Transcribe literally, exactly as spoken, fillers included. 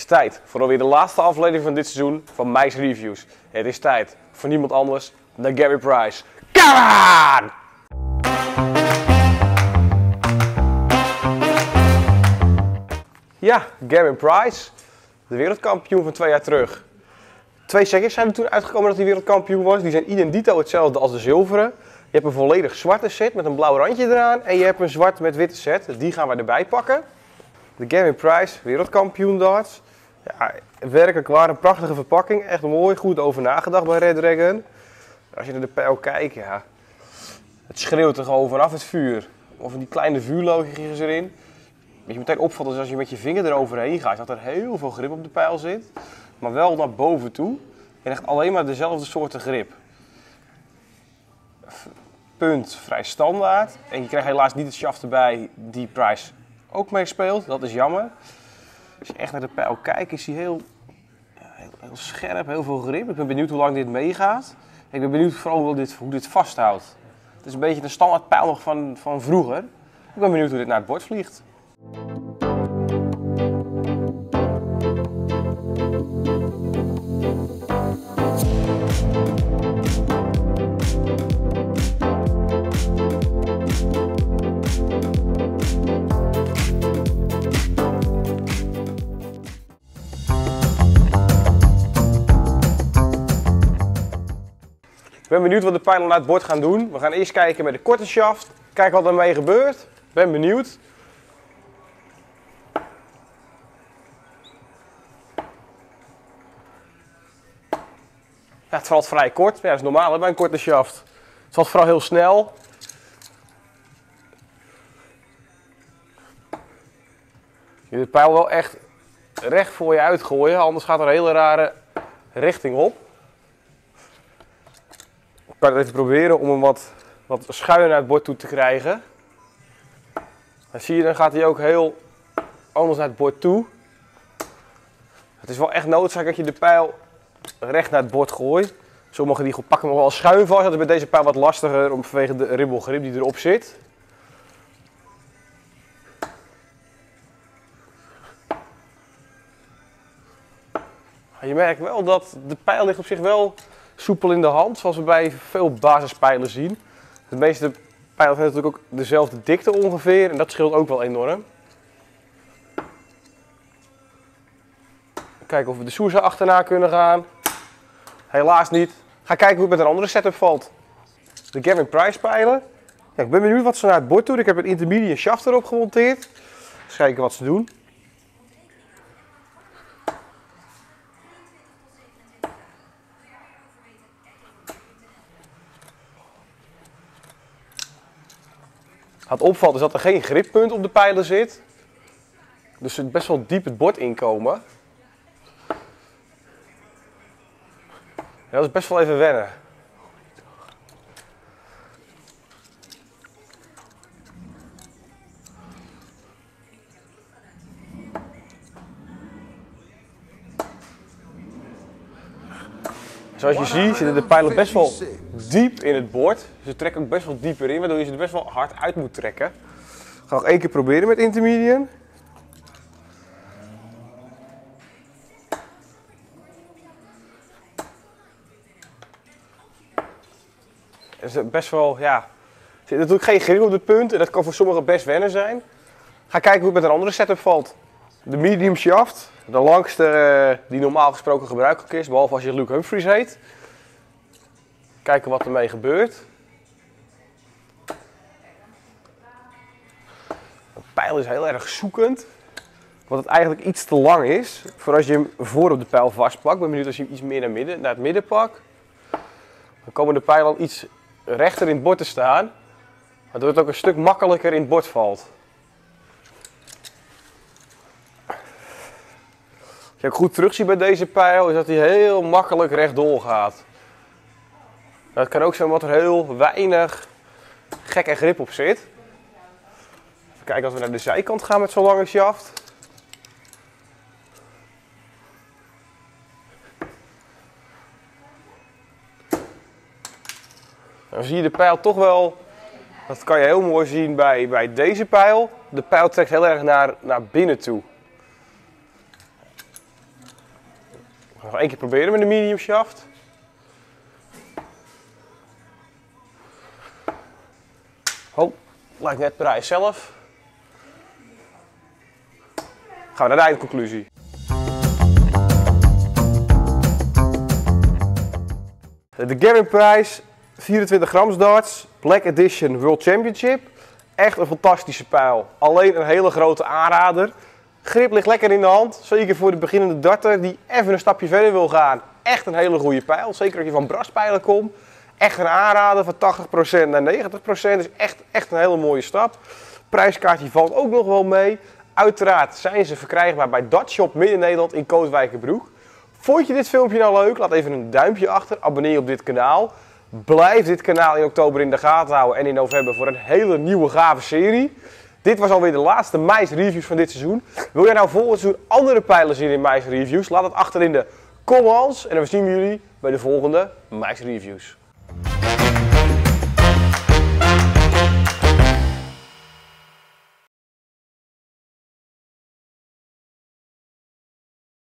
Het is tijd voor alweer de laatste aflevering van dit seizoen van Mike's Reviews. Het is tijd voor niemand anders dan Gerwyn Price. Come on! Ja, Gerwyn Price, de wereldkampioen van twee jaar terug. Twee checkers zijn er toen uitgekomen dat hij wereldkampioen was. Die zijn idem dito hetzelfde als de zilveren. Je hebt een volledig zwarte set met een blauw randje eraan. En je hebt een zwart met witte set. Die gaan we erbij pakken. De Gerwyn Price, wereldkampioen darts. Ja, werkelijk waar een prachtige verpakking. Echt mooi, goed over nagedacht bij Red Dragon. Als je naar de pijl kijkt, ja. Het schreeuwt er gewoon vanaf het vuur. Of die kleine vuurloogjes erin. Wat je meteen opvalt is als je met je vinger eroverheen gaat, dat er heel veel grip op de pijl zit. Maar wel naar boven toe. En echt alleen maar dezelfde soorten grip. Punt, vrij standaard. En je krijgt helaas niet het shaft erbij die Price ook mee speelt. Dat is jammer. Als je echt naar de pijl kijkt, is hij heel, heel, heel scherp, heel veel grip. Ik ben benieuwd hoe lang dit meegaat. Ik ben benieuwd vooral hoe dit, hoe dit vasthoudt. Het is een beetje de standaard pijl nog van, van vroeger. Ik ben benieuwd hoe dit naar het bord vliegt. Ik ben benieuwd wat de pijlen naar het bord gaan doen. We gaan eerst kijken met de korte shaft. Kijken wat ermee gebeurt. Ik ben benieuwd. Ja, het valt vrij kort. Ja, dat is normaal hè, bij een korte shaft. Het valt vooral heel snel. Je moet de pijl wel echt recht voor je uitgooien. Anders gaat er een hele rare richting op. Ik kan het even proberen om hem wat, wat schuin naar het bord toe te krijgen. Dan zie je, dan gaat hij ook heel anders naar het bord toe. Het is wel echt noodzaak dat je de pijl recht naar het bord gooit. Sommige die pakken hem wel schuin vast. Dat is bij deze pijl wat lastiger om vanwege de ribbelgrip die erop zit. Je merkt wel dat de pijl ligt op zich wel soepel in de hand, zoals we bij veel basispijlen zien. De meeste pijlen zijn natuurlijk ook dezelfde dikte ongeveer en dat scheelt ook wel enorm. Kijken of we de Sousa achterna kunnen gaan. Helaas niet. Ga kijken hoe het met een andere setup valt. De Gerwyn Price pijlen. Ja, ik ben benieuwd wat ze naar het bord doen. Ik heb een intermediate shaft erop gemonteerd. Eens kijken wat ze doen. Wat opvalt is dat er geen grippunt op de pijlen zit. Dus het best wel diep het bord inkomen. Ja, dat is best wel even wennen. Zoals je ziet zitten de pijlen best wel diep in het bord. Ze trekken ook best wel dieper in, waardoor je ze er best wel hard uit moet trekken. Ik ga nog één keer proberen met intermediate. Er zit best wel, ja, er zit natuurlijk geen grip op de punt en dat kan voor sommigen best wennen zijn. Ga kijken hoe het met een andere setup valt. De medium shaft, de langste die normaal gesproken gebruikelijk is, behalve als je Luke Humphries heet. Kijken wat ermee gebeurt. De pijl is heel erg zoekend, want het eigenlijk iets te lang is voor als je hem voor op de pijl vastpakt. Ik ben benieuwd als je hem iets meer naar, midden, naar het midden pakt. Dan komen de pijlen al iets rechter in het bord te staan, waardoor het ook een stuk makkelijker in het bord valt. Wat je ook goed terugziet bij deze pijl is dat hij heel makkelijk rechtdoor gaat. Het kan ook zijn omdat er heel weinig gekke grip op zit. Even kijken als we naar de zijkant gaan met zo'n lange shaft. Dan zie je de pijl toch wel, dat kan je heel mooi zien bij, bij deze pijl. De pijl trekt heel erg naar, naar binnen toe. We gaan nog één keer proberen met de medium shaft. Oh, lijkt net Price zelf. Gaan we naar de eindconclusie. De Gerwyn Price vierentwintig grams darts, Black Edition World Championship. Echt een fantastische pijl. Alleen een hele grote aanrader. Grip ligt lekker in de hand. Zeker voor de beginnende darter die even een stapje verder wil gaan. Echt een hele goede pijl. Zeker als je van braspijlen komt. Echt een aanrader van tachtig procent naar negentig procent. Dus echt, echt een hele mooie stap. Prijskaartje valt ook nog wel mee. Uiteraard zijn ze verkrijgbaar bij Dartshop Midden-Nederland in Kootwijkerbroek. Vond je dit filmpje nou leuk? Laat even een duimpje achter. Abonneer je op dit kanaal. Blijf dit kanaal in oktober in de gaten houden en in november voor een hele nieuwe gave serie. Dit was alweer de laatste Mike's Reviews van dit seizoen. Wil jij nou volgend seizoen andere pijlen zien in Mike's Reviews? Laat het achter in de comments en dan zien we jullie bij de volgende Mike's Reviews.